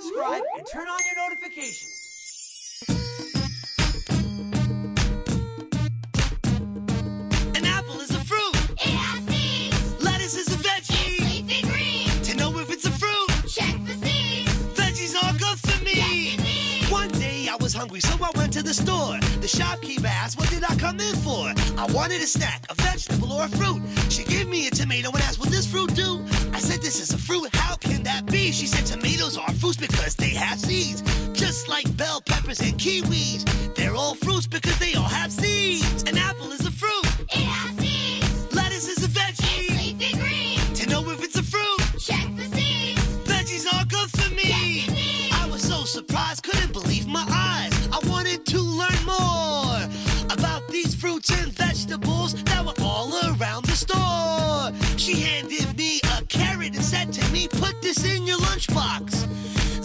subscribe, and turn on your notifications. An apple is a fruit. It has seeds. Lettuce is a veggie. It's leafy green. To know if it's a fruit, check for seeds. Veggies are good for me. Yes, indeed. One day I was hungry, so I went to the store. The shopkeeper asked, what did I come in for? I wanted a snack, a vegetable or a fruit. She gave me a tomato and asked, what does fruit do? I said, this is a fruit, how can that be? She said, tomatoes are fruits because they have seeds. Just like bell peppers and kiwis. They're all fruits because they all have seeds. An apple is a fruit. It has seeds. Lettuce is a veggie. It's leafy green. To know if it's a fruit, check for seeds. Veggies are good for me. Yes, indeed. I was so surprised, couldn't believe my eyes. I wanted to learn more about these fruits and vegetables that were all around the store. She handed me a carrot and said to me, put this in your lunchbox.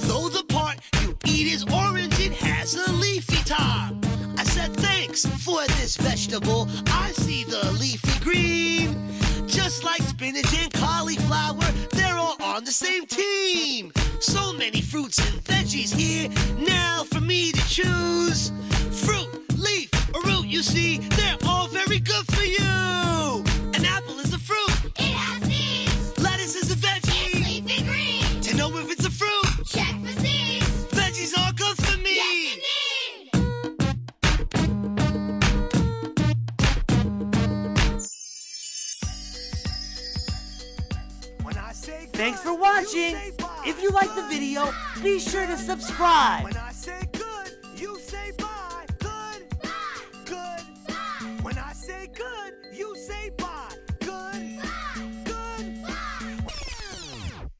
Though the part you eat is orange, it has a leafy top. I said, thanks for this vegetable, I see the leafy green. Just like spinach and cauliflower, they're all on the same team. So many fruits and veggies here, now for me to choose. Fruit, leaf, or root, you see, they're all very good for you. An apple is a fruit. It has seeds. Lettuce is a veggie. It's leafy green. To know if it's a fruit, check for seeds. Veggies are good for me. Yes, indeed. Thanks for watching. If you like the video, be sure to subscribe.